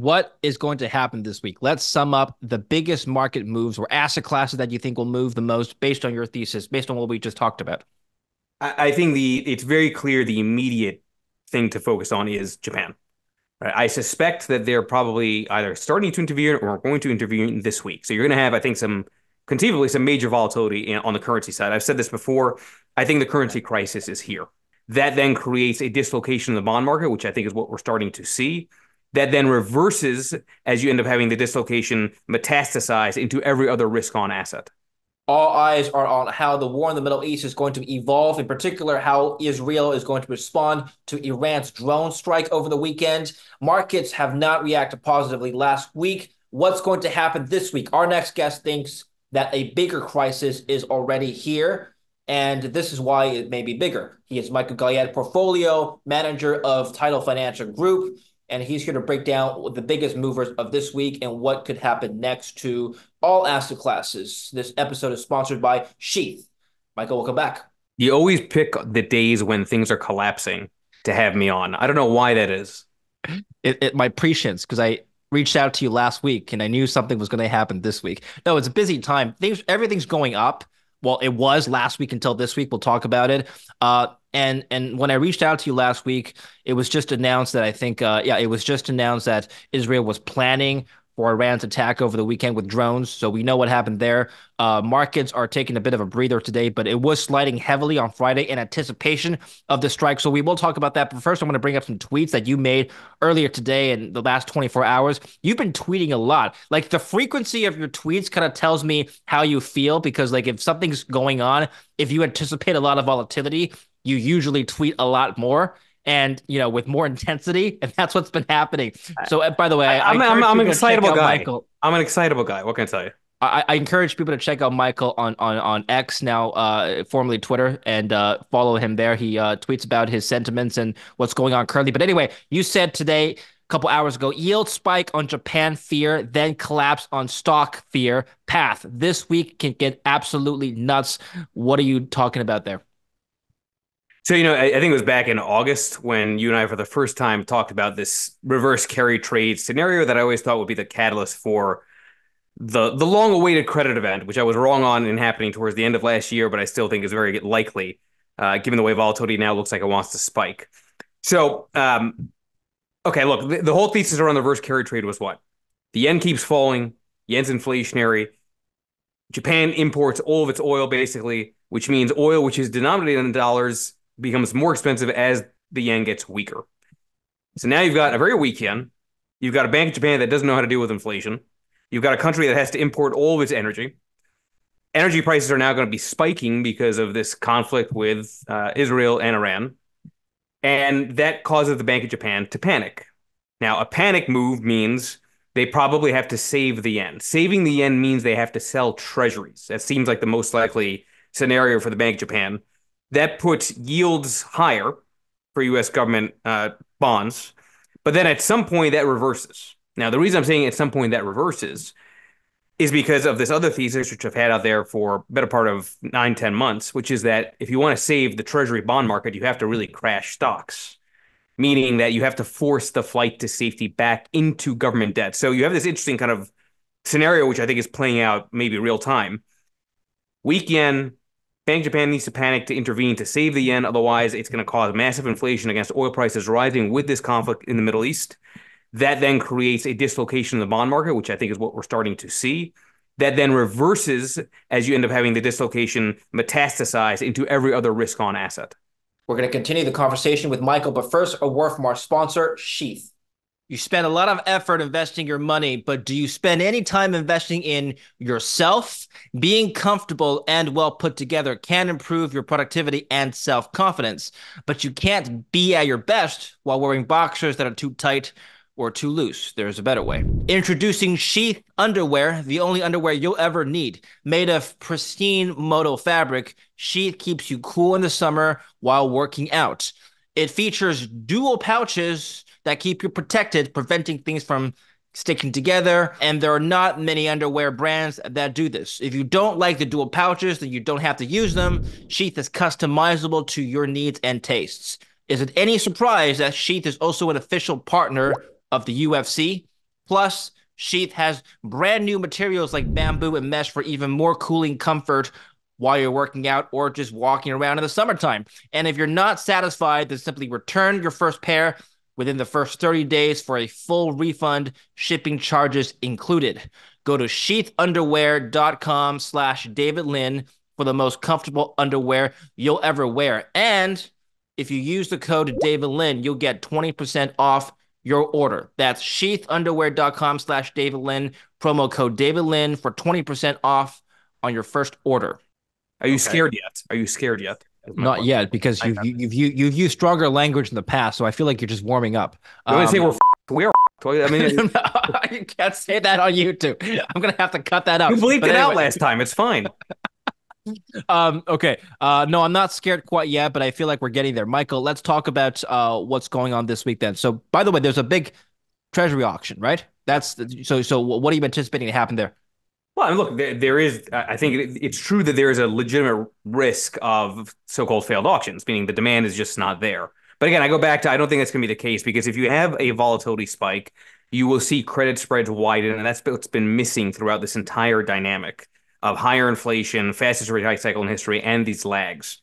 What is going to happen this week? Let's sum up the biggest market moves or asset classes that you think will move the most based on your thesis, based on what we just talked about. I think it's very clear the immediate thing to focus on is Japan. Right? I suspect that they're probably either starting to intervene or going to intervene this week. So you're going to have, I think, conceivably some major volatility on the currency side. I've said this before. I think the currency crisis is here. That then creates a dislocation in the bond market, which I think is what we're starting to see. That then reverses as you end up having the dislocation metastasize into every other risk-on asset. All eyes are on how the war in the Middle East is going to evolve, in particular how Israel is going to respond to Iran's drone strike over the weekend. Markets have not reacted positively last week. What's going to happen this week? Our next guest thinks that a bigger crisis is already here, and this is why it may be bigger. He is Michael Gayed, portfolio manager of Tidal Financial Group, and he's here to break down the biggest movers of this week and what could happen next to all asset classes. This episode is sponsored by Sheath. Michael, welcome back. You always pick the days when things are collapsing to have me on. I don't know why that is. It my prescience, because I reached out to you last week and I knew something was going to happen this week. No, it's a busy time. Everything's going up. Well, it was last week until this week. We'll talk about it. And when I reached out to you last week, it was just announced that it was just announced that Israel was planning for Iran's attack over the weekend with drones. So we know what happened there. Markets are taking a bit of a breather today, but it was sliding heavily on Friday in anticipation of the strike. So we will talk about that. But first, I want to bring up some tweets that you made earlier today in the last 24 hours. You've been tweeting a lot. Like, the frequency of your tweets kind of tells me how you feel, because like if something's going on, if you anticipate a lot of volatility, you usually tweet a lot more. And, you know, with more intensity, and that's what's been happening. So, by the way, I'm an excitable guy. I'm an excitable guy. What can I tell you? I encourage people to check out Michael on X now, formerly Twitter, and follow him there. He tweets about his sentiments and what's going on currently. But anyway, you said today, a couple hours ago, yield spike on Japan fear, then collapse on stock fear path. This week can get absolutely nuts. What are you talking about there? So, you know, I think it was back in August when you and I, for the first time, talked about this reverse carry trade scenario that I always thought would be the catalyst for the long-awaited credit event, which I was wrong on in happening towards the end of last year, but I still think is very likely, given the way volatility now looks like it wants to spike. So, okay, look, the whole thesis around the reverse carry trade was what? The yen keeps falling, yen's inflationary, Japan imports all of its oil, basically, which means oil, which is denominated in dollars, becomes more expensive as the yen gets weaker. So now you've got a very weak yen. You've got a Bank of Japan that doesn't know how to deal with inflation. You've got a country that has to import all of its energy. Energy prices are now going to be spiking because of this conflict with Israel and Iran. And that causes the Bank of Japan to panic. Now, a panic move means they probably have to save the yen. Saving the yen means they have to sell treasuries. That seems like the most likely scenario for the Bank of Japan. That puts yields higher for U.S. government bonds. But then at some point that reverses. Now, the reason I'm saying at some point that reverses is because of this other thesis, which I've had out there for the better part of 9-10 months, which is that if you want to save the treasury bond market, you have to really crash stocks, meaning that you have to force the flight to safety back into government debt. So you have this interesting kind of scenario, which I think is playing out maybe real time. Weak yen. Bank of Japan needs to panic to intervene to save the yen. Otherwise, it's going to cause massive inflation against oil prices rising with this conflict in the Middle East. That then creates a dislocation in the bond market, which I think is what we're starting to see. That then reverses as you end up having the dislocation metastasize into every other risk-on asset. We're going to continue the conversation with Michael, but first, a word from our sponsor, Sheath. You spend a lot of effort investing your money, but do you spend any time investing in yourself? Being comfortable and well put together can improve your productivity and self-confidence, but you can't be at your best while wearing boxers that are too tight or too loose. There's a better way. Introducing Sheath Underwear, the only underwear you'll ever need. Made of pristine modal fabric, Sheath keeps you cool in the summer while working out. It features dual pouches that keep you protected, preventing things from sticking together. And there are not many underwear brands that do this. If you don't like the dual pouches, then you don't have to use them. Sheath is customizable to your needs and tastes. Is it any surprise that Sheath is also an official partner of the UFC? Plus, Sheath has brand new materials like bamboo and mesh for even more cooling comfort while you're working out or just walking around in the summertime. And if you're not satisfied, then simply return your first pair within the first 30 days for a full refund, shipping charges included. Go to sheathunderwear.com/David Lin for the most comfortable underwear you'll ever wear. And if you use the code David Lin, you'll get 20% off your order. That's sheathunderwear.com/David Lin, promo code David Lin for 20% off on your first order. Are you scared yet? Not question. Yet, because you've used stronger language in the past, so I feel like you're just warming up. You always say we're I mean, you can't say that on YouTube. I'm gonna have to cut that out. You bleeped it out last time. It's fine. Okay. No, I'm not scared quite yet, but I feel like we're getting there. Michael, let's talk about what's going on this week then. So, by the way, there's a big treasury auction, right? So what are you anticipating to happen there? Well, I mean, look, there is, I think it's true that there is a legitimate risk of so-called failed auctions, meaning the demand is just not there. But again, I go back to, I don't think that's going to be the case, because if you have a volatility spike, you will see credit spreads widen. And that's what's been missing throughout this entire dynamic of higher inflation, fastest rate hike cycle in history, and these lags.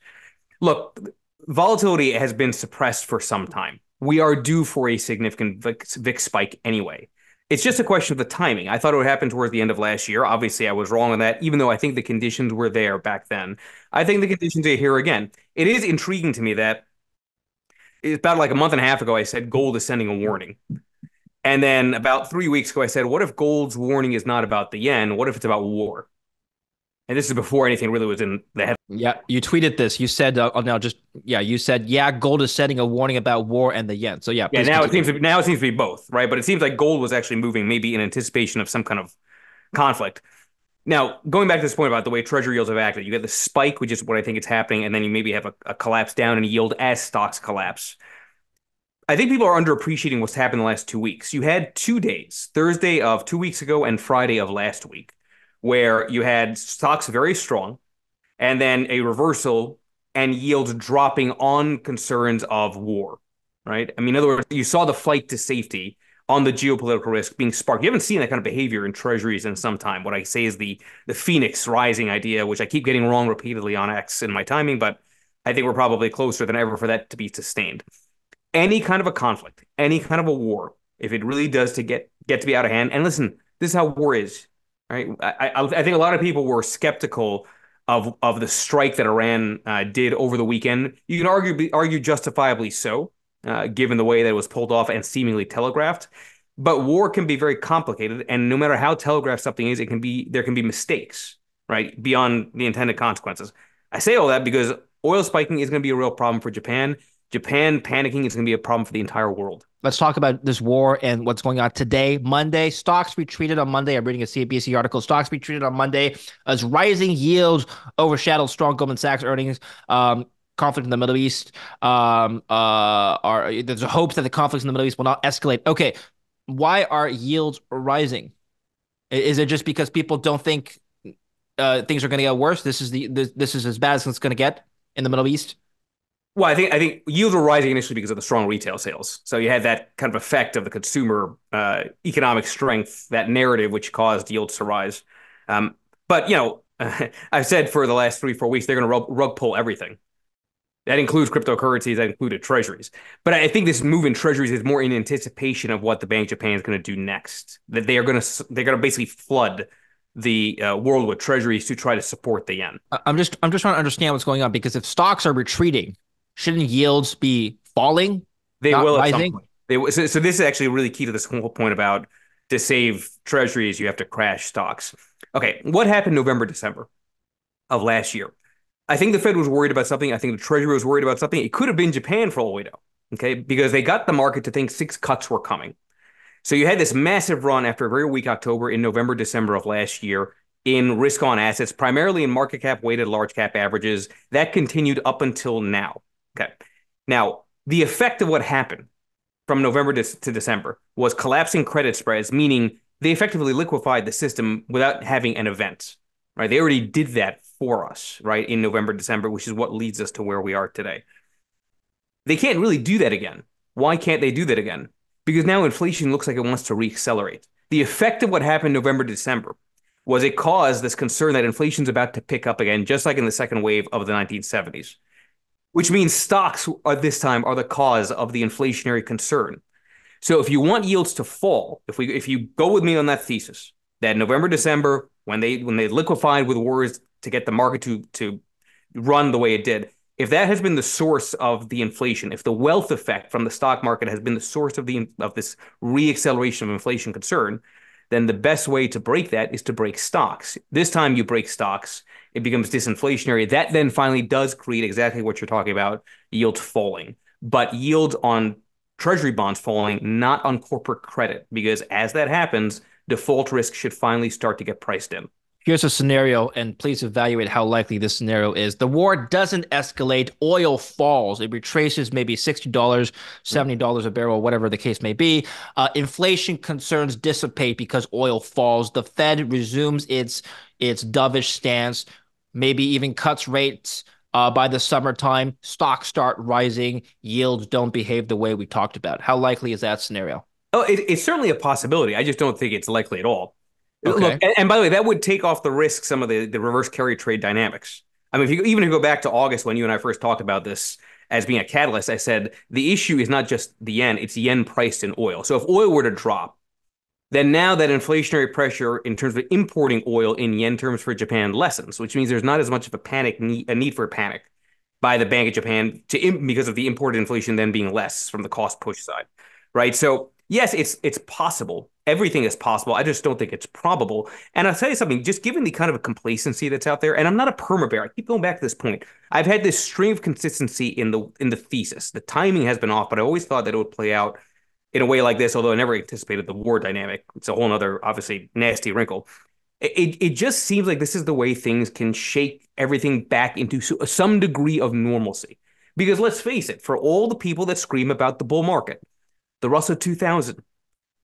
Look, volatility has been suppressed for some time. We are due for a significant VIX spike anyway. It's just a question of the timing. I thought it would happen towards the end of last year. Obviously, I was wrong on that, even though I think the conditions were there back then. I think the conditions are here again. It is intriguing to me that it's about like a month and a half ago, I said gold is sending a warning. And then about 3 weeks ago, I said, what if gold's warning is not about the yen? What if it's about war? And this is before anything really was in the head. Yeah, you tweeted this. You said, gold is setting a warning about war and the yen. So yeah. Now it seems to be both, right? But it seems like gold was actually moving maybe in anticipation of some kind of conflict. Now, going back to this point about the way treasury yields have acted, you get the spike, which is what I think is happening, and then you maybe have a collapse down in yield as stocks collapse. I think people are underappreciating what's happened in the last 2 weeks. You had 2 days, Thursday of 2 weeks ago and Friday of last week, where you had stocks very strong and then a reversal and yields dropping on concerns of war, right? I mean, in other words, you saw the flight to safety on the geopolitical risk being sparked. You haven't seen that kind of behavior in treasuries in some time. What I say is the Phoenix rising idea, which I keep getting wrong repeatedly on X in my timing, but I think we're probably closer than ever for that to be sustained. Any kind of a conflict, any kind of a war, if it really does to get to be out of hand, and listen, this is how war is. Right. I think a lot of people were skeptical of the strike that Iran did over the weekend. You can argue justifiably so, given the way that it was pulled off and seemingly telegraphed. But war can be very complicated. And no matter how telegraphed something is, there can be mistakes, right, beyond the intended consequences. I say all that because oil spiking is going to be a real problem for Japan. Japan panicking is going to be a problem for the entire world. Let's talk about this war and what's going on today, Monday. Stocks retreated on Monday. I'm reading a CNBC article. Stocks retreated on Monday as rising yields overshadowed strong Goldman Sachs earnings. Conflict in the Middle East. There's hopes that the conflicts in the Middle East will not escalate. Okay, why are yields rising? Is it just because people don't think things are going to get worse? This is as bad as it's going to get in the Middle East. Well, I think yields were rising initially because of the strong retail sales. So you had that kind of effect of the consumer economic strength, that narrative, which caused yields to rise. But, you know, I've said for the last 3-4 weeks, they're going to rug pull everything. That includes cryptocurrencies, that included treasuries. But I think this move in treasuries is more in anticipation of what the Bank of Japan is going to do next, that they're going to basically flood the world with treasuries to try to support the yen. I'm just trying to understand what's going on, because if stocks are retreating, shouldn't yields be falling? They will at some point. So this is actually really key to this whole point about, to save treasuries, you have to crash stocks. Okay, what happened November, December of last year? I think the Fed was worried about something. I think the Treasury was worried about something. It could have been Japan for all we know, okay? Because they got the market to think 6 cuts were coming. So you had this massive run after a very weak October in November, December of last year in risk-on assets, primarily in market cap-weighted large cap averages. That continued up until now. Okay. Now, the effect of what happened from November to December was collapsing credit spreads, meaning they effectively liquefied the system without having an event, right? They already did that for us, right, in November, December, which is what leads us to where we are today. They can't really do that again. Why can't they do that again? Because now inflation looks like it wants to reaccelerate. The effect of what happened November, December was it caused this concern that inflation's about to pick up again, just like in the second wave of the 1970s, which means stocks are this time are the cause of the inflationary concern. So if you want yields to fall, if you go with me on that thesis, that November, December, when they liquefied with worries to get the market to run the way it did, if that has been the source of the inflation, if the wealth effect from the stock market has been the source of this reacceleration of inflation concern, then the best way to break that is to break stocks. This time you break stocks, it becomes disinflationary. That then finally does create exactly what you're talking about, yields falling. But yields on treasury bonds falling, not on corporate credit, because as that happens, default risk should finally start to get priced in. Here's a scenario, and please evaluate how likely this scenario is. The war doesn't escalate, oil falls. It retraces maybe $60, $70 a barrel, whatever the case may be. Inflation concerns dissipate because oil falls. The Fed resumes its dovish stance, maybe even cuts rates by the summertime. Stocks start rising. Yields don't behave the way we talked about. How likely is that scenario? Oh, it's certainly a possibility. I just don't think it's likely at all. Okay. Look, and by the way, that would take off the risk, some of the reverse carry trade dynamics. I mean, if you go back to August when you and I first talked about this as being a catalyst, I said the issue is not just the yen, it's yen priced in oil. So if oil were to drop, then now that inflationary pressure in terms of importing oil in yen terms for Japan lessens, which means there's not as much of a need for a panic by the Bank of Japan because of the imported inflation then being less from the cost push side, right? So yes, it's possible. Everything is possible. I just don't think it's probable. And I'll tell you something, just given the kind of complacency that's out there, and I'm not a perma bear, I keep going back to this point. I've had this string of consistency in the thesis. The timing has been off, but I always thought that it would play out in a way like this, although I never anticipated the war dynamic. It's a whole other, obviously, nasty wrinkle. It just seems like this is the way things can shake everything back into some degree of normalcy. Because let's face it, for all the people that scream about the bull market, the Russell 2000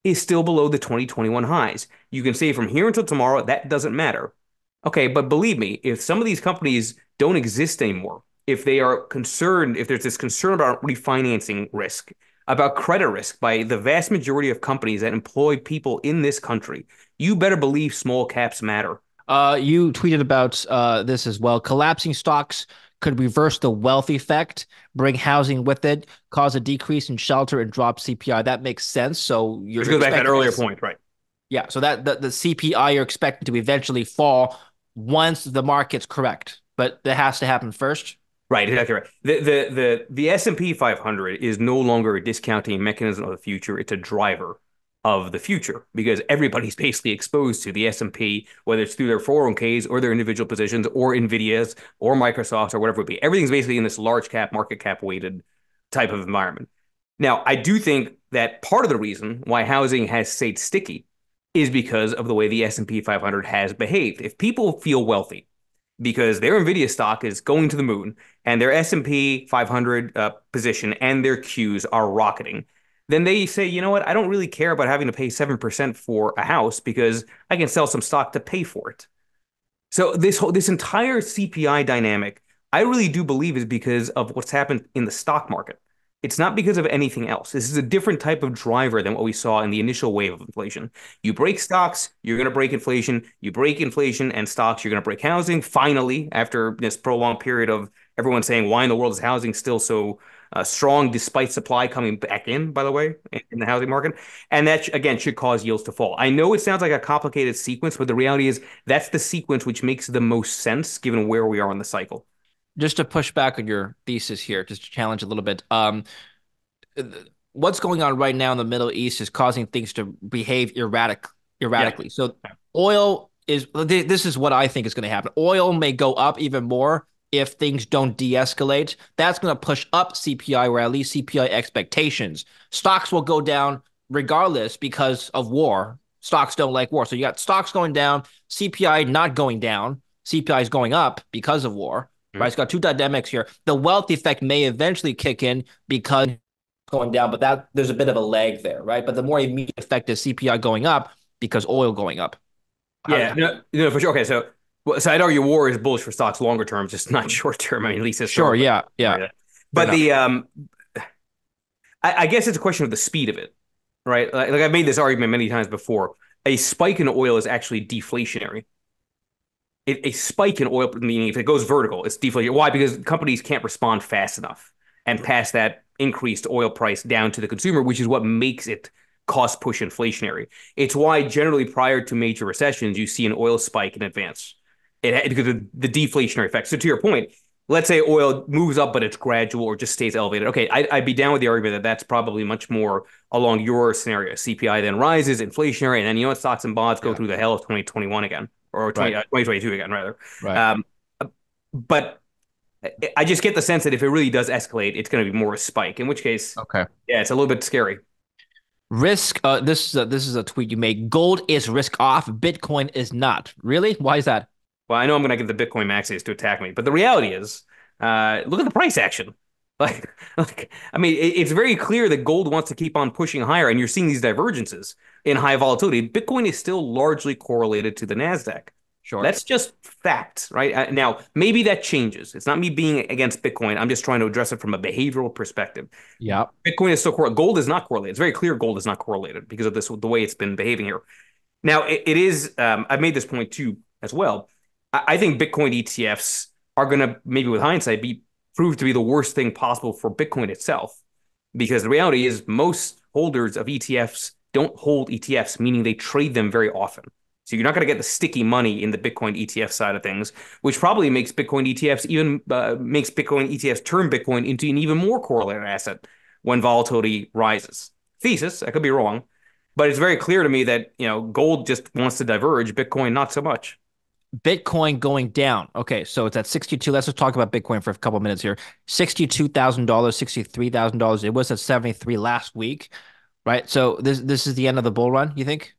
is still below the 2021 highs. You can say from here until tomorrow, that doesn't matter. Okay, but believe me, if some of these companies don't exist anymore, if they are concerned, if there's this concern about refinancing risk, about credit risk by the vast majority of companies that employ people in this country, you better believe small caps matter. You tweeted about this as well. Collapsing stocks could reverse the wealth effect, bring housing with it, cause a decrease in shelter and drop CPI. That makes sense. So you're going back to that earlier point, right? Yeah. So that the CPI you're expected to eventually fall once the market's correct, but that has to happen first. Right. Exactly right. The S&P 500 is no longer a discounting mechanism of the future. It's a driver of the future because everybody's basically exposed to the S&P, whether it's through their 401ks or their individual positions or NVIDIA's or Microsoft's or whatever it would be. Everything's basically in this large cap, market cap weighted type of environment. Now, I do think that part of the reason why housing has stayed sticky is because of the way the S&P 500 has behaved. If people feel wealthy because their NVIDIA stock is going to the moon and their S&P 500 position and their Qs are rocketing, then they say, you know what, I don't really care about having to pay 7% for a house because I can sell some stock to pay for it. So this entire CPI dynamic, I really do believe is because of what's happened in the stock market. It's not because of anything else. This is a different type of driver than what we saw in the initial wave of inflation. You break stocks, you're going to break inflation. You break inflation and stocks, you're going to break housing. Finally, after this prolonged period of everyone saying, why in the world is housing still so strong despite supply coming back in, by the way, in the housing market. And that, again, should cause yields to fall. I know it sounds like a complicated sequence, but the reality is that's the sequence which makes the most sense given where we are in the cycle. Just to push back on your thesis here, just to challenge a little bit. What's going on right now in the Middle East is causing things to behave erratically. Yeah. So oil is, this is what I think is going to happen. Oil may go up even more if things don't de-escalate. That's going to push up CPI or at least CPI expectations. Stocks will go down regardless because of war. Stocks don't like war. So you got stocks going down, CPI not going down. CPI is going up because of war. Right? It's got two dynamics here. The wealth effect may eventually kick in because going down, but that there's a bit of a lag there, right? But the more immediate effect is CPI going up because oil going up. Yeah, no, for sure. Okay, so I'd argue war is bullish for stocks longer term, just not short term. I mean, at least it's sure, yeah. But the I guess it's a question of the speed of it, right? Like I've made this argument many times before. a spike in oil is actually deflationary. A spike in oil, meaning if it goes vertical, it's deflationary. Why? Because companies can't respond fast enough and pass that increased oil price down to the consumer, which is what makes it cost push inflationary. It's why generally prior to major recessions, you see an oil spike in advance because of the deflationary effect. So to your point, let's say oil moves up, but it's gradual or just stays elevated. Okay, I'd be down with the argument that that's probably much more along your scenario. CPI then rises, inflationary, and then, you know, stocks and bonds go through the hell of 2021 again, or 2022 again, rather. Right. But I just get the sense that if it really does escalate, it's going to be more a spike, in which case, yeah, it's a little bit scary. Risk, this is a tweet you made. Gold is risk off, Bitcoin is not. Really? Why is that? Well, I know I'm going to get the Bitcoin maxis to attack me, but the reality is, look at the price action. Like I mean, it's very clear that gold wants to keep on pushing higher, and you're seeing these divergences in high volatility. Bitcoin is still largely correlated to the Nasdaq. Sure, that's just facts, right? Now, maybe that changes. It's not me being against Bitcoin. I'm just trying to address it from a behavioral perspective. Yeah, Bitcoin is still correlated. Gold is not correlated. It's very clear gold is not correlated because of this the way it's been behaving here. Now, it is. I've made this point too as well. I think Bitcoin ETFs are going to, maybe with hindsight, be proved to be the worst thing possible for Bitcoin itself, because the reality is most holders of ETFs don't hold ETFs, meaning they trade them very often. So you're not going to get the sticky money in the Bitcoin ETF side of things, which probably makes Bitcoin ETFs even makes Bitcoin ETFs turn Bitcoin into an even more correlated asset when volatility rises. Thesis, I could be wrong, but it's very clear to me that, you know, gold just wants to diverge, Bitcoin not so much. Bitcoin going down. Okay, so it's at 62. Let's just talk about Bitcoin for a couple minutes here. $62,000, $63,000. It was at 73 last week, right? So this is the end of the bull run, you think?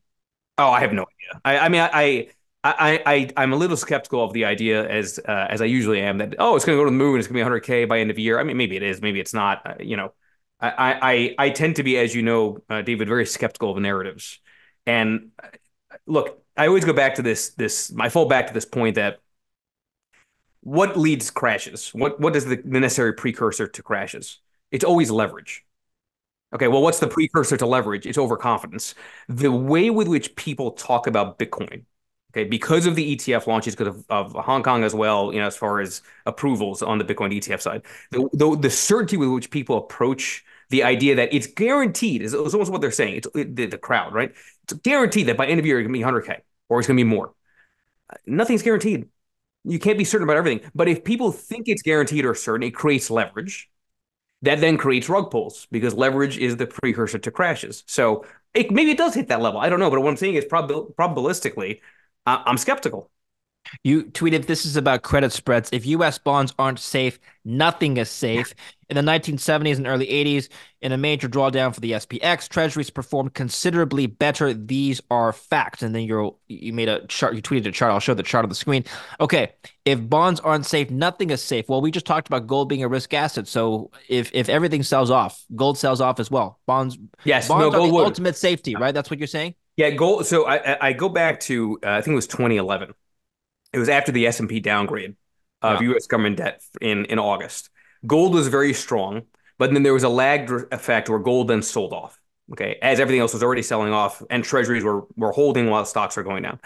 Oh, I have no idea. I mean, I'm a little skeptical of the idea as I usually am that, oh, it's going to go to the moon. It's going to be 100K by end of year. I mean, maybe it is, maybe it's not. You know, I tend to be, as you know, David, very skeptical of narratives. And look, I always go back to this. I fall back to this point that what leads crashes? What is the necessary precursor to crashes? It's always leverage. Okay, well, what's the precursor to leverage? It's overconfidence. The way with which people talk about Bitcoin, okay, because of the ETF launches, because of Hong Kong as well, you know, as far as approvals on the Bitcoin ETF side, the certainty with which people approach the idea that it's guaranteed is almost what they're saying. It's the crowd, right? It's guaranteed that by end of year, it's going to be 100K or it's going to be more. Nothing's guaranteed. You can't be certain about everything. But if people think it's guaranteed or certain, it creates leverage. That then creates rug pulls because leverage is the precursor to crashes. So maybe it does hit that level. I don't know. But what I'm saying is probabilistically, I'm skeptical. You tweeted, this is about credit spreads. If U.S. bonds aren't safe, nothing is safe. In the 1970s and early 80s, in a major drawdown for the SPX, treasuries performed considerably better. These are facts. And then you made a chart. You tweeted a chart. I'll show the chart on the screen. Okay, if bonds aren't safe, nothing is safe. Well, we just talked about gold being a risk asset. So if everything sells off, gold sells off as well. Bonds are the ultimate safety, right? That's what you're saying? Yeah, gold. So I go back to I think it was 2011. It was after the S&P downgrade of U.S. government debt in August. Gold was very strong, but then there was a lagged effect where gold then sold off, okay, as everything else was already selling off and treasuries were holding while stocks are going down.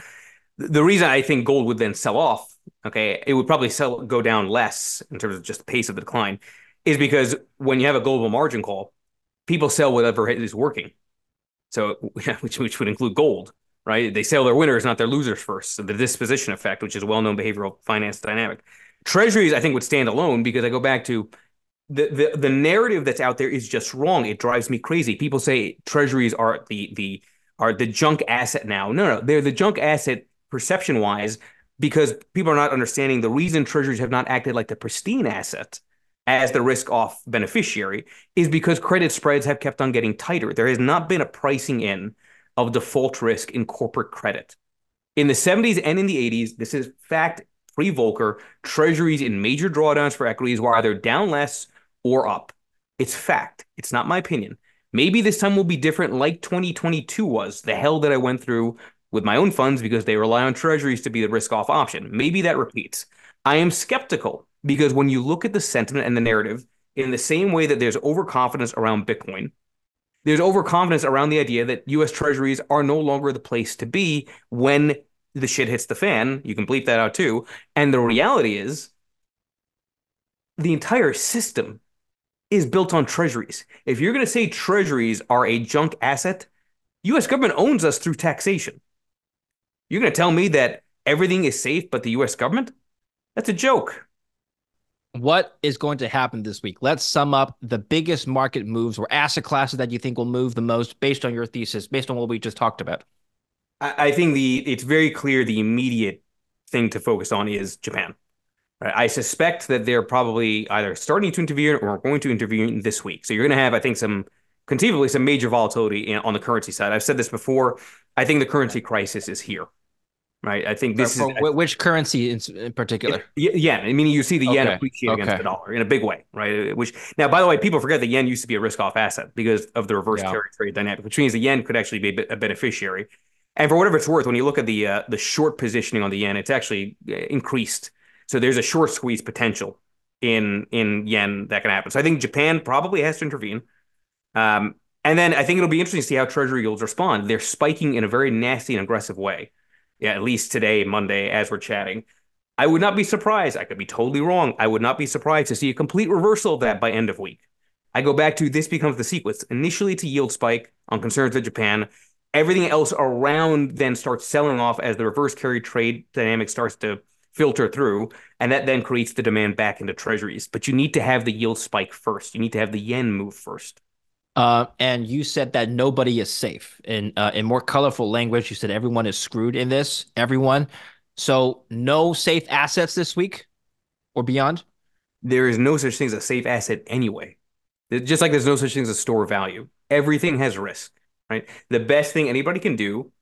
The reason I think gold would then sell off, okay, it would probably go down less in terms of just the pace of the decline, is because when you have a global margin call, people sell whatever is working, so which would include gold. Right? They sell their winners, not their losers first. So the disposition effect, which is a well-known behavioral finance dynamic. Treasuries, I think, would stand alone because I go back to the narrative that's out there is just wrong. It drives me crazy. People say treasuries are the junk asset now. No, they're the junk asset perception-wise because people are not understanding the reason treasuries have not acted like the pristine asset as the risk-off beneficiary is because credit spreads have kept on getting tighter. There has not been a pricing in of default risk in corporate credit. In the 70s and in the 80s, this is fact pre-Volcker, treasuries in major drawdowns for equities were either down less or up. It's fact. It's not my opinion. Maybe this time will be different like 2022 was, the hell that I went through with my own funds because they rely on treasuries to be the risk-off option. Maybe that repeats. I am skeptical because when you look at the sentiment and the narrative, in the same way that there's overconfidence around Bitcoin, There's overconfidence around the idea that U.S. Treasuries are no longer the place to be when the shit hits the fan. You can bleep that out too. And the reality is the entire system is built on treasuries. If you're going to say treasuries are a junk asset, U.S. government owns us through taxation. You're going to tell me that everything is safe but the U.S. government? That's a joke. What is going to happen this week? Let's sum up the biggest market moves or asset classes that you think will move the most based on your thesis, based on what we just talked about. I think it's very clear the immediate thing to focus on is Japan. I suspect that they're probably either starting to intervene or going to intervene this week. So you're going to have, I think, conceivably some major volatility on the currency side. I've said this before. I think the currency crisis is here. Right. I think this is which currency in particular? Yeah. I mean, you see the yen appreciate against the dollar in a big way. Right. Which now, by the way, people forget the yen used to be a risk off asset because of the reverse carry trade dynamic, which means the yen could actually be a beneficiary. And for whatever it's worth, when you look at the short positioning on the yen, it's actually increased. So there's a short squeeze potential in yen that can happen. So I think Japan probably has to intervene. And then I think it'll be interesting to see how treasury yields respond. They're spiking in a very nasty and aggressive way. Yeah, at least today, Monday, as we're chatting. I would not be surprised. I could be totally wrong. I would not be surprised to see a complete reversal of that by end of week. I go back to this becomes the sequence. Initially to yield spike on concerns of Japan. Everything else around then starts selling off as the reverse carry trade dynamic starts to filter through. And that then creates the demand back into treasuries. But you need to have the yield spike first. You need to have the yen move first. And you said that nobody is safe. In more colorful language, you said everyone is screwed in this. Everyone. So no safe assets this week or beyond? There is no such thing as a safe asset anyway. Just like there's no such thing as a store value. Everything has risk, right? The best thing anybody can do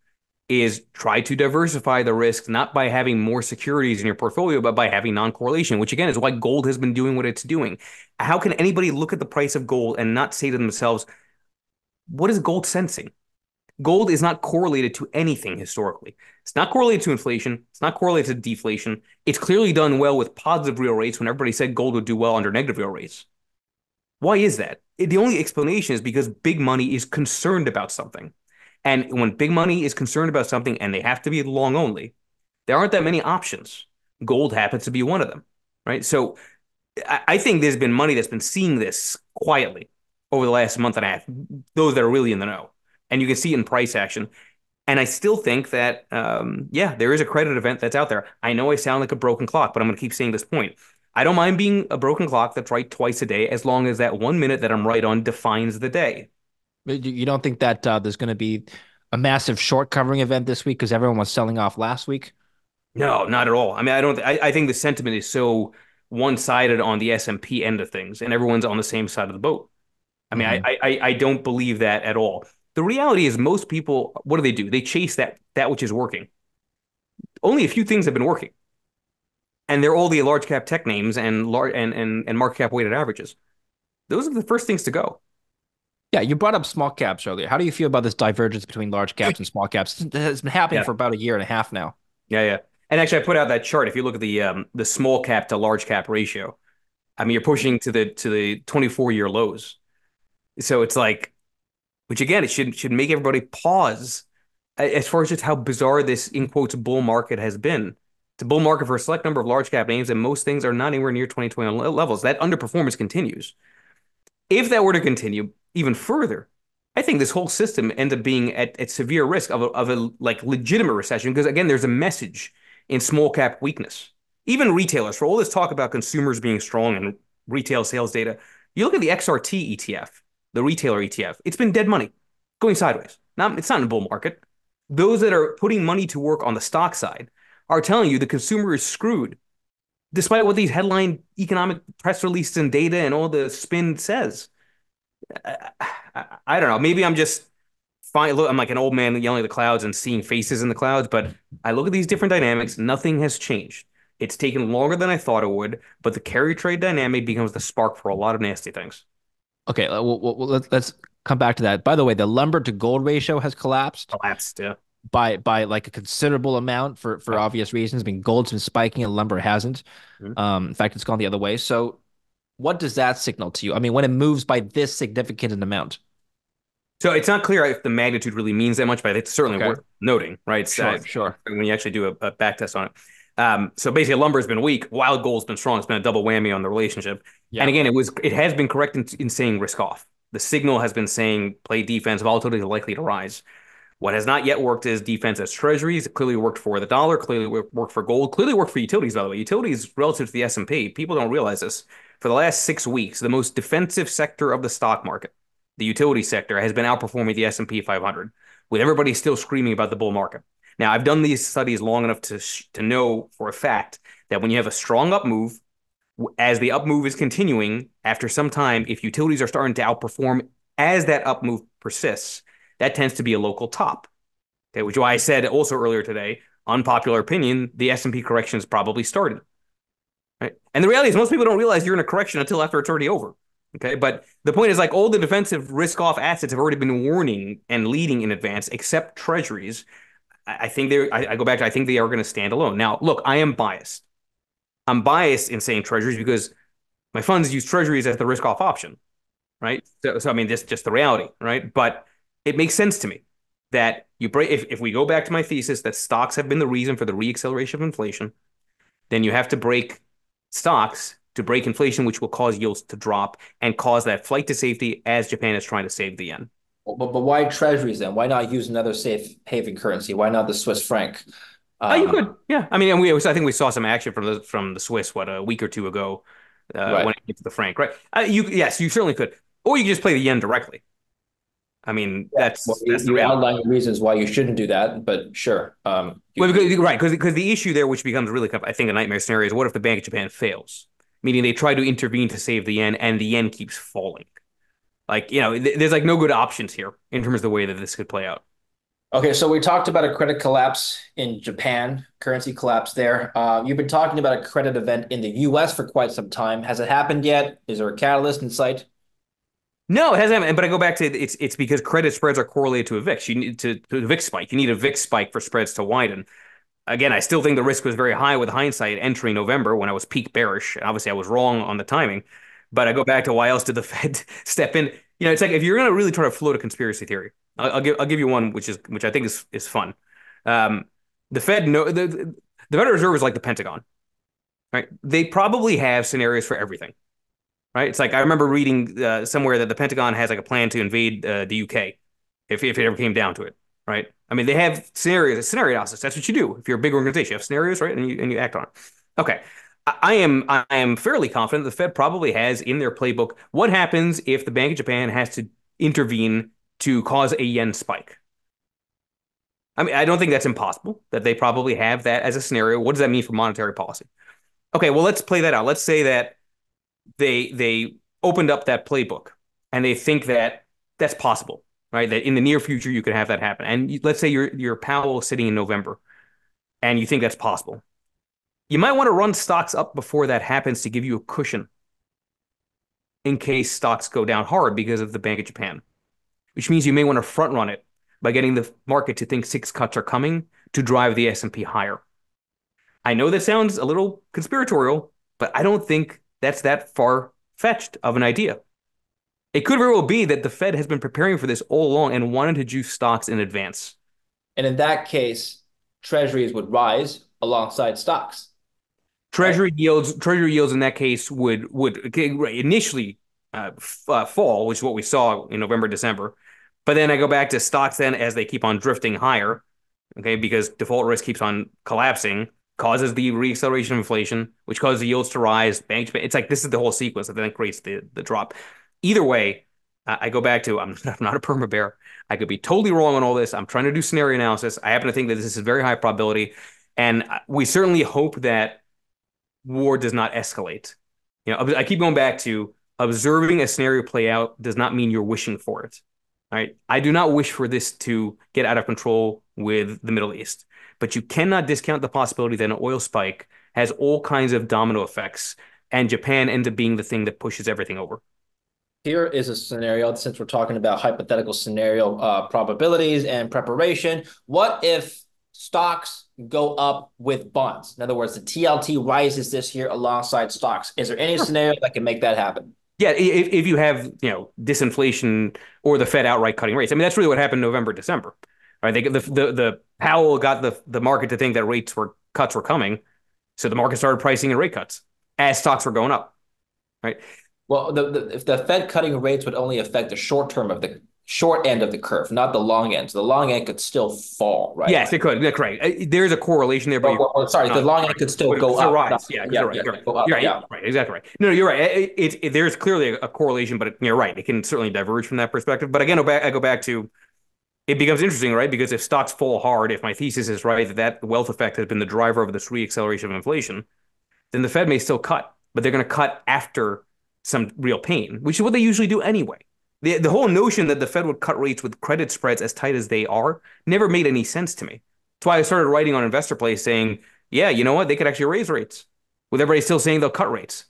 is try to diversify the risk, not by having more securities in your portfolio, but by having non-correlation, which again is why gold has been doing what it's doing. How can anybody look at the price of gold and not say to themselves, what is gold sensing? Gold is not correlated to anything historically. It's not correlated to inflation. It's not correlated to deflation. It's clearly done well with positive real rates when everybody said gold would do well under negative real rates. Why is that? The only explanation is because big money is concerned about something. And when big money is concerned about something and they have to be long only, there aren't that many options. Gold happens to be one of them, right? So I think there's been money that's been seeing this quietly over the last month and a half, those that are really in the know. And you can see it in price action. And I still think that, there is a credit event that's out there. I know I sound like a broken clock, but I'm going to keep saying this point. I don't mind being a broken clock that's right twice a day as long as that 1 minute that I'm right on defines the day. You don't think that there's going to be a massive short covering event this week because everyone was selling off last week? No, not at all. I mean, I think the sentiment is so one-sided on the S&P end of things, and everyone's on the same side of the boat. I mean, I don't believe that at all. The reality is most people, what do? They chase that which is working. Only a few things have been working. And they're all the large cap tech names and market cap weighted averages. Those are the first things to go. Yeah, you brought up small caps earlier. How do you feel about this divergence between large caps and small caps? It's been happening for about a year and a half now. Yeah. And actually, I put out that chart. If you look at the small cap to large cap ratio, I mean, you're pushing to the 24-year lows. So it's like, which again, it should make everybody pause as far as just how bizarre this, in quotes, bull market has been. It's a bull market for a select number of large cap names, and most things are not anywhere near 2020 levels. That underperformance continues. If that were to continue even further, I think this whole system ends up being at severe risk of a like legitimate recession, because again, there's a message in small cap weakness. Even retailers, for all this talk about consumers being strong and retail sales data, you look at the XRT ETF, the retailer ETF, it's been dead money going sideways. It's not in a bull market. Those that are putting money to work on the stock side are telling you the consumer is screwed, despite what these headline economic press releases and data and all the spin says. I don't know. Maybe I'm just fine. Look, I'm like an old man yelling at the clouds and seeing faces in the clouds. But I look at these different dynamics. Nothing has changed. It's taken longer than I thought it would. But the carry trade dynamic becomes the spark for a lot of nasty things. Okay, let's come back to that. By the way, the lumber to gold ratio has collapsed. Yeah. By like a considerable amount for obvious reasons. I mean, gold's been spiking and lumber hasn't. Mm-hmm. In fact, it's gone the other way. So what does that signal to you? I mean, when it moves by this significant an amount. So it's not clear if the magnitude really means that much, but it's certainly worth noting, right? Sure, sure. When you actually do a back test on it. So basically, lumber's been weak, while gold's been strong. It's been a double whammy on the relationship. Yeah. And again, it has been correct in saying risk off. The signal has been saying play defense, volatility is likely to rise. What has not yet worked is defense as treasuries. It clearly worked for the dollar, clearly worked for gold, clearly worked for utilities, by the way. Utilities relative to the S&P, people don't realize this. For the last 6 weeks, the most defensive sector of the stock market, the utility sector, has been outperforming the S&P 500, with everybody still screaming about the bull market. Now, I've done these studies long enough to know for a fact that when you have a strong up move, as the up move is continuing, after some time, if utilities are starting to outperform as that up move persists, that tends to be a local top, okay, which is why I said also earlier today, unpopular opinion, the S&P correction has probably started. Right? And the reality is most people don't realize you're in a correction until after it's already over. Okay, but the point is, like, all the defensive risk-off assets have already been warning and leading in advance, except treasuries. I think they are going to stand alone. Now, look, I am biased. I'm biased in saying treasuries because my funds use treasuries as the risk-off option, right? So I mean, that's just the reality, right? But it makes sense to me that if we go back to my thesis that stocks have been the reason for the reacceleration of inflation, then you have to break stocks to break inflation, which will cause yields to drop and cause that flight to safety as Japan is trying to save the yen. But why treasuries then? Why not use another safe haven currency? Why not the Swiss franc? You could, yeah. I mean, and I think we saw some action from the Swiss, a week or two ago when it came to the franc, right? Yes, you certainly could. Or you just play the yen directly. I mean, that's the outline reasons why you shouldn't do that, but sure. Because the issue there, which becomes really, I think, a nightmare scenario is what if the Bank of Japan fails? Meaning they try to intervene to save the yen and the yen keeps falling. There's no good options here in terms of the way that this could play out. Okay, so we talked about a credit collapse in Japan, currency collapse there. You've been talking about a credit event in the U.S. for quite some time. Has it happened yet? Is there a catalyst in sight? No, it hasn't happened. But I go back to it's because credit spreads are correlated to a VIX. You need to a VIX spike. You need a VIX spike for spreads to widen. Again, I still think the risk was very high with hindsight entering November when I was peak bearish. Obviously, I was wrong on the timing. But I go back to why else did the Fed step in? You know, it's like if you're going to really try to float a conspiracy theory, I'll give you one which I think is fun. The Federal Reserve is like the Pentagon, right? They probably have scenarios for everything, right? It's like I remember reading somewhere that the Pentagon has a plan to invade the UK if it ever came down to it, right? I mean, they have scenarios, scenario analysis. That's what you do if you're a big organization. You have scenarios, right? And you act on it. Okay. I am fairly confident the Fed probably has in their playbook what happens if the Bank of Japan has to intervene to cause a yen spike. I mean, I don't think that's impossible, that they probably have that as a scenario. What does that mean for monetary policy? Okay, well, let's play that out. Let's say that they opened up that playbook and they think that that's possible, right? That in the near future, you could have that happen. And let's say you're Powell sitting in November and you think that's possible. You might want to run stocks up before that happens to give you a cushion in case stocks go down hard because of the Bank of Japan, which means you may want to front run it by getting the market to think 6 cuts are coming to drive the S&P higher. I know that sounds a little conspiratorial, but I don't think that's that far-fetched of an idea. It could very well be that the Fed has been preparing for this all along and wanted to juice stocks in advance. And in that case, treasuries would rise alongside stocks. Treasury yields in that case would initially fall, which is what we saw in November, December. But then I go back to stocks then as they keep on drifting higher, okay, because default risk keeps on collapsing, causes the reacceleration of inflation, which causes the yields to rise. It's like this is the whole sequence that then creates the drop. Either way, I go back to I'm not a perma bear. I could be totally wrong on all this. I'm trying to do scenario analysis. I happen to think that this is a very high probability, and we certainly hope that war does not escalate. You know, I keep going back to observing a scenario play out does not mean you're wishing for it. All right. I do not wish for this to get out of control with the Middle East, but you cannot discount the possibility that an oil spike has all kinds of domino effects and Japan ends up being the thing that pushes everything over. Here is a scenario, since we're talking about hypothetical scenario probabilities and preparation. What if stocks go up with bonds? In other words, the TLT rises this year alongside stocks. Is there any scenario that can make that happen? Yeah, if you have, disinflation or the Fed outright cutting rates. I mean, that's really what happened November, December. Right? The Powell got the market to think that cuts were coming. So the market started pricing in rate cuts as stocks were going up. Right. Well, if the Fed cutting rates would only affect the short end of the curve, not the long end. So the long end could still fall, right? Yes, it could. That's right. There is a correlation there. But the long end could still go up. Rise. Yeah, you're right. Exactly right. No, you're right. There's clearly a correlation, but you're right. It can certainly diverge from that perspective. But again, I go back to, it becomes interesting, right? Because if stocks fall hard, if my thesis is right, that wealth effect has been the driver of this reacceleration of inflation, then the Fed may still cut, but they're going to cut after some real pain, which is what they usually do anyway. The whole notion that the Fed would cut rates with credit spreads as tight as they are never made any sense to me. That's why I started writing on InvestorPlace saying, yeah, you know what? They could actually raise rates with everybody still saying they'll cut rates.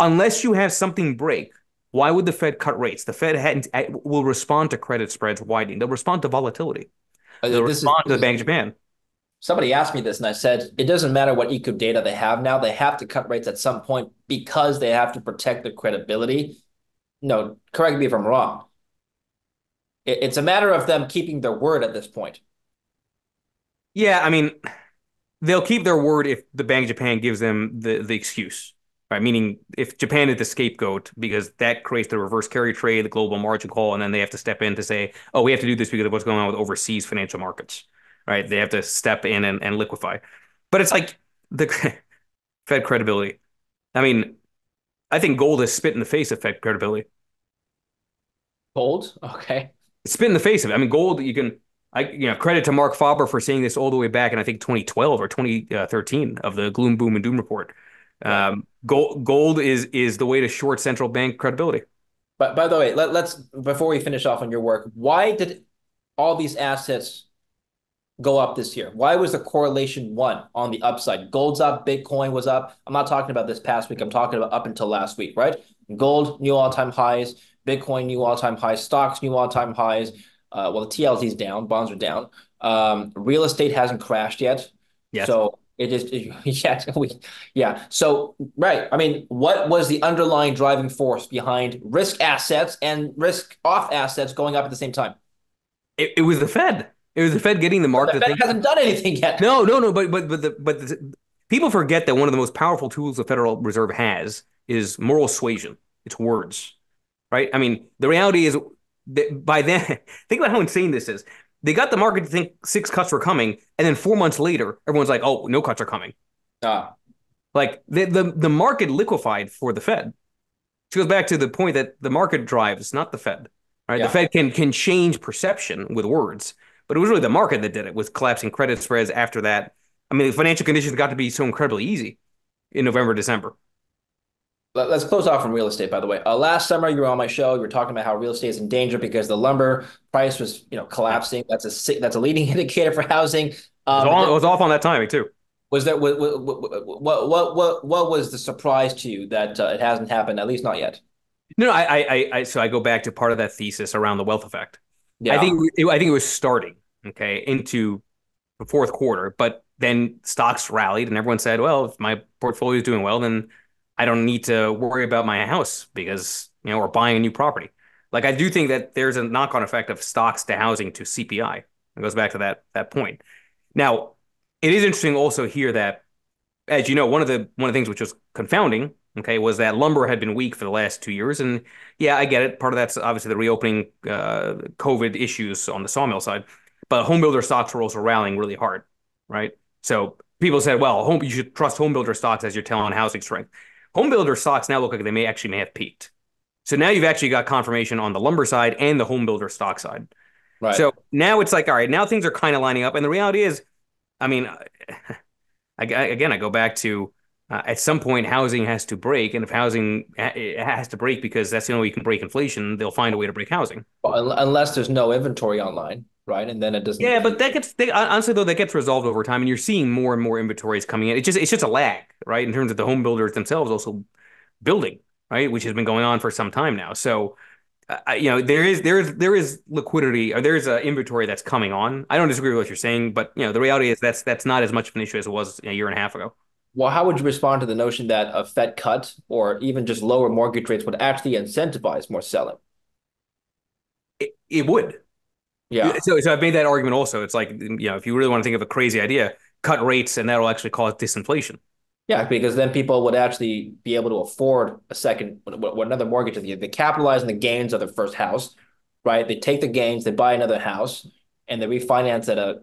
Unless you have something break, why would the Fed cut rates? The Fed will respond to credit spreads widening. They'll respond to volatility. They'll respond to the Bank of Japan. Somebody asked me this, and I said, it doesn't matter what eco data they have now. They have to cut rates at some point because they have to protect their credibility. No, correct me if I'm wrong. It's a matter of them keeping their word at this point. Yeah, I mean, they'll keep their word if the Bank of Japan gives them the excuse. Right, meaning if Japan is the scapegoat, because that creates the reverse carry trade, the global margin call, and then they have to step in to say, oh, we have to do this because of what's going on with overseas financial markets, right? They have to step in and liquefy. But it's like the Fed credibility. I mean, I think gold is spit in the face of Fed credibility. Gold? Okay. It's spit in the face of it. I mean, gold, credit to Mark Faber for saying this all the way back in, I think, 2012 or 2013 of the Gloom, Boom and Doom report. Gold is the way to short central bank credibility. But by the way, let's before we finish off on your work, why did all these assets go up this year? Why was the correlation one on the upside? Gold's up, Bitcoin was up. I'm not talking about this past week. I'm talking about up until last week, right? Gold, new all-time highs. Bitcoin, new all-time highs. Stocks, new all-time highs. Well, the TLT's down. Bonds are down. Real estate hasn't crashed yet. Yes. So... So, right. I mean, what was the underlying driving force behind risk assets and risk off assets going up at the same time? It was the Fed. It was the Fed getting the market. The Fed hasn't done anything yet. No. But people forget that one of the most powerful tools the Federal Reserve has is moral suasion. It's words, right? I mean, the reality is that by then, think about how insane this is. They got the market to think 6 cuts were coming, and then 4 months later, everyone's like, "Oh, no cuts are coming." Like the market liquefied for the Fed. It goes back to the point that the market drives, not the Fed. Right? Yeah. The Fed can change perception with words, but it was really the market that did it with collapsing credit spreads. After that, I mean, the financial conditions got to be so incredibly easy in November, December. Let's close off from real estate, by the way. Last summer, you were on my show. You were talking about how real estate is in danger because the lumber price was, collapsing. That's a leading indicator for housing. It was off on that timing too. Was there what was the surprise to you that it hasn't happened, at least not yet? No, I go back to part of that thesis around the wealth effect. Yeah. I think it was starting into the fourth quarter, but then stocks rallied and everyone said, well, if my portfolio is doing well, then I don't need to worry about my house because, or buying a new property. Like, I do think that there's a knock-on effect of stocks to housing to CPI. It goes back to that point. Now, it is interesting also here that, as you know, one of the things which was confounding, was that lumber had been weak for the last 2 years. And yeah, I get it. Part of that's obviously the reopening COVID issues on the sawmill side, but homebuilder stocks were also rallying really hard, right? So people said, well, you should trust homebuilder stocks as you're telling housing strength. Homebuilder stocks now look like they may have peaked. So now you've actually got confirmation on the lumber side and the homebuilder stock side. Right. So now it's like, all right, now things are kind of lining up. And the reality is, I mean, I go back to at some point housing has to break. And if housing has to break because that's the only way you can break inflation, they'll find a way to break housing. Well, unless there's no inventory online, right? And then it doesn't. Yeah, but that gets resolved over time, and you're seeing more and more inventories coming in. It's just a lag, right? In terms of the home builders themselves also building, right, which has been going on for some time now. So, there is liquidity, or there is inventory that's coming on. I don't disagree with what you're saying, but the reality is that's not as much of an issue as it was a year and a half ago. Well, how would you respond to the notion that a Fed cut or even just lower mortgage rates would actually incentivize more selling? It would. Yeah. So I've made that argument also. It's like, you know, if you really want to think of a crazy idea, cut rates and that'll actually cause disinflation. Yeah, because then people would actually be able to afford a second, another mortgage. They capitalize on the gains of their first house, right? They take the gains, they buy another house, and they refinance at a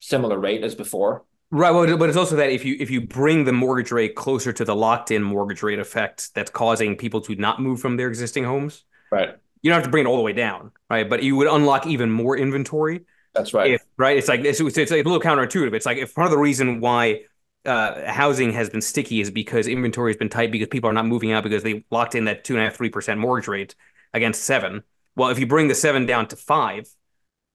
similar rate as before. Right, well, but it's also that if you bring the mortgage rate closer to the locked-in mortgage rate effect that's causing people to not move from their existing homes, right? You don't have to bring it all the way down, right? But you would unlock even more inventory. That's right. It's like it's like a little counterintuitive. It's like if part of the reason why housing has been sticky is because inventory has been tight because people are not moving out because they locked in that 2.5-3% mortgage rate against 7. Well, if you bring the 7 down to 5,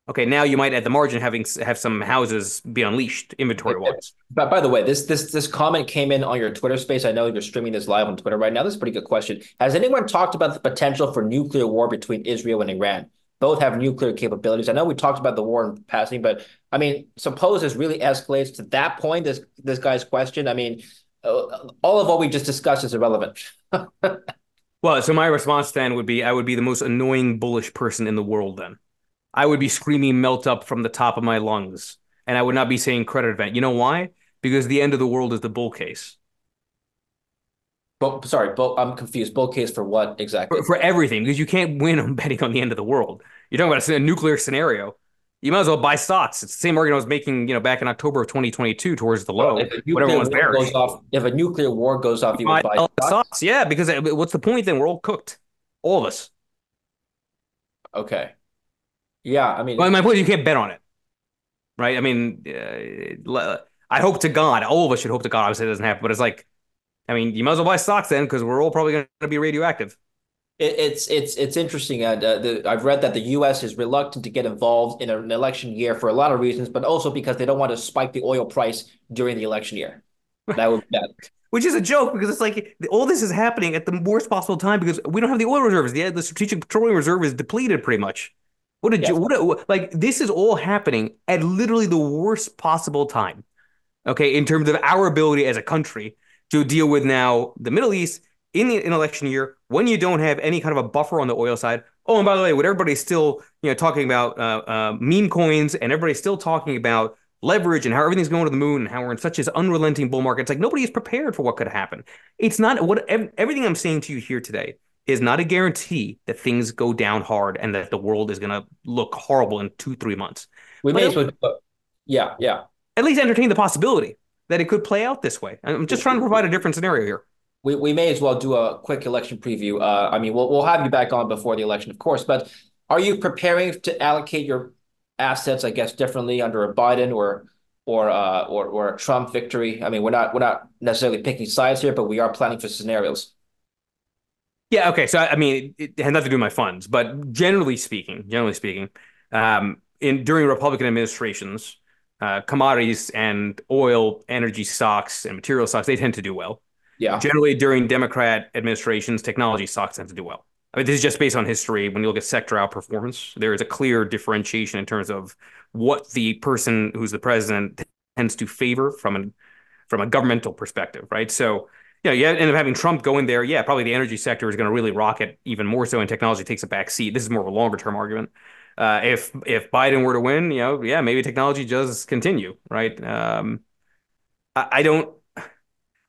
okay, now you might at the margin have some houses be unleashed inventory wise. But by the way, this comment came in on your Twitter space. I know you're streaming this live on Twitter right now. This is a pretty good question. Has anyone talked about the potential for nuclear war between Israel and Iran? Both have nuclear capabilities. I know we talked about the war in passing, but I mean, suppose this really escalates to that point, this guy's question. I mean, all of what we just discussed is irrelevant. Well, so my response then would be, I would be the most annoying bullish person in the world then. I would be screaming melt up from the top of my lungs, and I would not be saying credit event. You know why? Because the end of the world is the bull case. I'm confused. Bull case for what exactly? For everything, because you can't win on betting on the end of the world. You're talking about a nuclear scenario. You might as well buy stocks. It's the same argument I was making, back in October of 2022 towards the low. If a nuclear war goes off, you would buy stocks. Yeah, because what's the point then? We're all cooked, all of us. Okay. Yeah, I mean, well, my point is you can't bet on it, right? I mean, I hope to God, all of us should hope to God. Obviously, it doesn't happen, but it's like, I mean, you might as well buy stocks then because we're all probably going to be radioactive. It's interesting. I've read that the U.S. is reluctant to get involved in an election year for a lot of reasons, but also because they don't want to spike the oil price during the election year. That would be bad. Which is a joke because it's like all this is happening at the worst possible time because we don't have the oil reserves. The Strategic Petroleum Reserve is depleted pretty much. Like this is all happening at literally the worst possible time, okay, in terms of our ability as a country to deal with now the Middle East in election year when you don't have any kind of a buffer on the oil side. Oh, and by the way, what everybody's still talking about meme coins and everybody's still talking about leverage and how everything's going to the moon and how we're in such an unrelenting bull market. It's like nobody is prepared for what could happen. It's not what everything I'm saying to you here today is not a guarantee that things go down hard and that the world is going to look horrible in 2-3 months. We may as well, yeah. At least entertain the possibility that it could play out this way. I'm just trying to provide a different scenario here. We may as well do a quick election preview. I mean, we'll have you back on before the election, of course, but are you preparing to allocate your assets, I guess, differently under a Biden or a Trump victory? I mean, we're not necessarily picking sides here, but we are planning for scenarios. Yeah. Okay. So, I mean, it had nothing to do with my funds, but generally speaking, during Republican administrations, commodities and oil, energy stocks and material stocks, they tend to do well. Yeah. Generally during Democrat administrations, technology stocks tend to do well. I mean, this is just based on history. When you look at sector outperformance, there is a clear differentiation in terms of what the person who's the president tends to favor from a governmental perspective. Right. So, you end up having Trump go in there. Yeah, probably the energy sector is going to really rocket even more so, and technology takes a back seat. This is more of a longer term argument. If Biden were to win, maybe technology does continue, right? I don't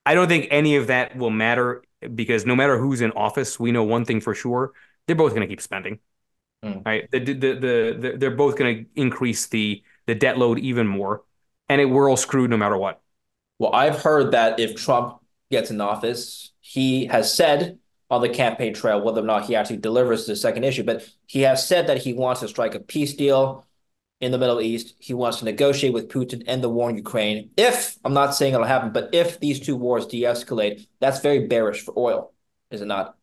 think any of that will matter because no matter who's in office, we know one thing for sure: they're both going to keep spending, right? They're both going to increase the debt load even more, and we're all screwed no matter what. Well, I've heard that if Trump gets in office, he has said on the campaign trail, whether or not he actually delivers the second issue, but he has said that he wants to strike a peace deal in the Middle East. He wants to negotiate with Putin and the war in Ukraine. If, I'm not saying it'll happen, but if these two wars de-escalate, that's very bearish for oil, is it not?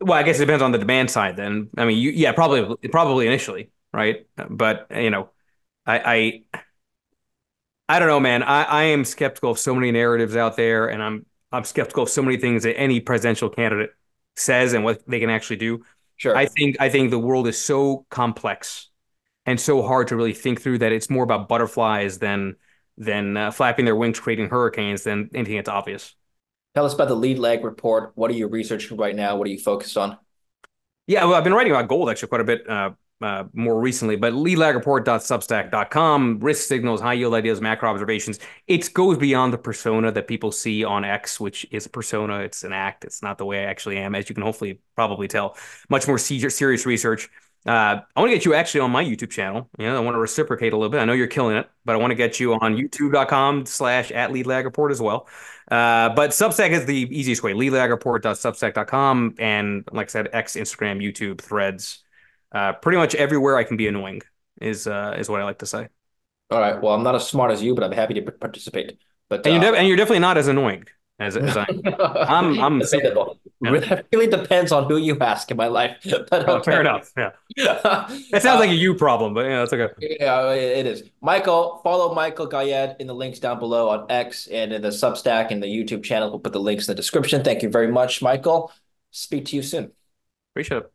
Well, I guess it depends on the demand side then. I mean, probably initially, right? But, I don't know, man. I am skeptical of so many narratives out there, and I'm skeptical of so many things that any presidential candidate says and what they can actually do. Sure. I think the world is so complex and so hard to really think through that it's more about butterflies than than flapping their wings, creating hurricanes, than anything that's obvious. Tell us about the Lead-Lag Report. What are you researching right now? What are you focused on? Yeah, well, I've been writing about gold actually quite a bit more recently, but leadlagreport.substack.com, risk signals, high yield ideas, macro observations. It goes beyond the persona that people see on X, which is a persona. It's an act. It's not the way I actually am, as you can hopefully probably tell. Much more serious research. I want to get you actually on my YouTube channel. I want to reciprocate a little bit. I know you're killing it, but I want to get you on youtube.com/@leadlagreport as well. But Substack is the easiest way. leadlagreport.substack.com. And like I said, X, Instagram, YouTube, Threads. Pretty much everywhere I can be annoying is what I like to say. All right. Well, I'm not as smart as you, but I'm happy to participate. But and you're definitely not as annoying as I am. I'm debatable. Yeah. It really depends on who you ask in my life. But okay. Fair enough. Yeah. That sounds like a you problem, but yeah, that's okay. Yeah, it is. Michael, follow Michael Gayed in the links down below on X and in the Substack and the YouTube channel. We'll put the links in the description. Thank you very much, Michael. Speak to you soon. Appreciate it.